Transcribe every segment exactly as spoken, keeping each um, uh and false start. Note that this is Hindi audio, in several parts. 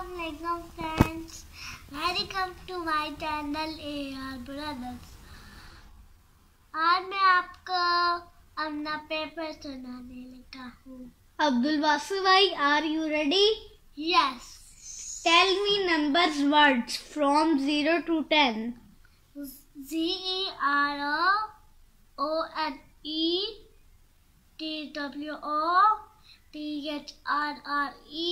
of Legum friends, welcome to my channel A R Brothers। आज मैं आपको अपना पेपर सुनाने लगा हूँ। अब्दुल वासिफ भाई, are you ready? Yes. Tell me numbers words from zero to ten. Z E R O N E T W O T H R R E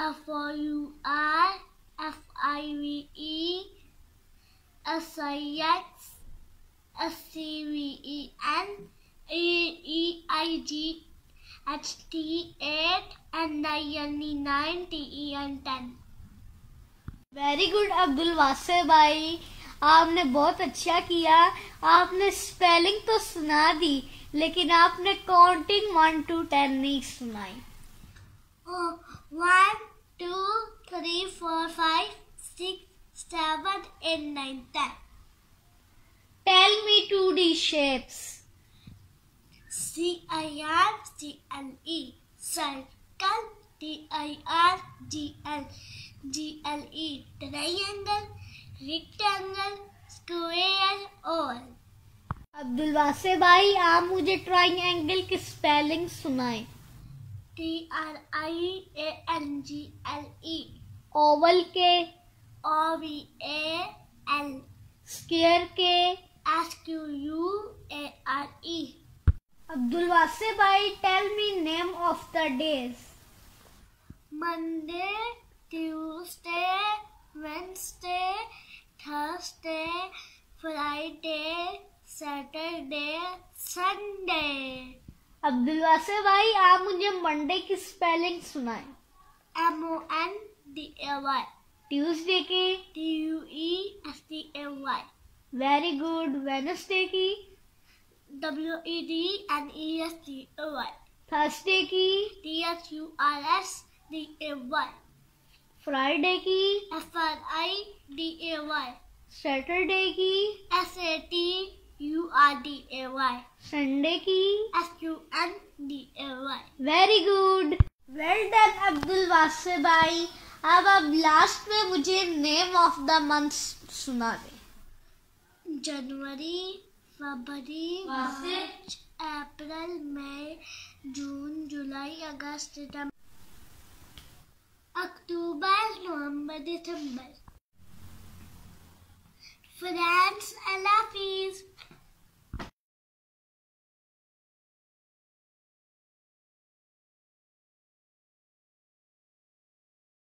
F O U I F I V E S I X S C V E N E E I G H T eight and nine E nine T E and ten। Very good Abdul Wasif भाई, आपने बहुत अच्छा किया। आपने स्पेलिंग तो सुना दी, लेकिन आपने काउंटिंग वन टू टेन नहीं सुनाई। One two three four five six seven eight nine ten. Tell me two D shapes. C I R C L E circle, T I R G L G L E triangle, rectangle, square, oval. Abdul Wasif भाई, आप मुझे ट्राइंगल की स्पेलिंग सुनाएं। T R I A N G L E. Oval के O V A L. Square के S Q U A R E. Abdul Wasif भाई, tell me name of the days. Monday, Tuesday, Wednesday, Thursday, Friday, Saturday, Sunday। Abdul Wasif भाई, आप मुझे मंडे की स्पेलिंग सुनाएं। M O N D A Y। Tuesday की T U E S T A Y। Very good. Wednesday की W E D N E S T A Y। Thursday की T H U R S D A Y। Friday की F R I D A Y. Saturday की S A T U R D A Y. Sunday की S U N D A Y. Very good, well done Abdul Wasif भाई। अब आप लास्ट में मुझे नेम ऑफ द मंथ सुना दें। जनवरी, फरवरी, मार्च, अप्रैल, मई, जून, जुलाई, अगस्त, सितंबर, अक्टूबर, नवंबर, दिसंबर। फ्रेंड्स, अल्लाह हाफिज़।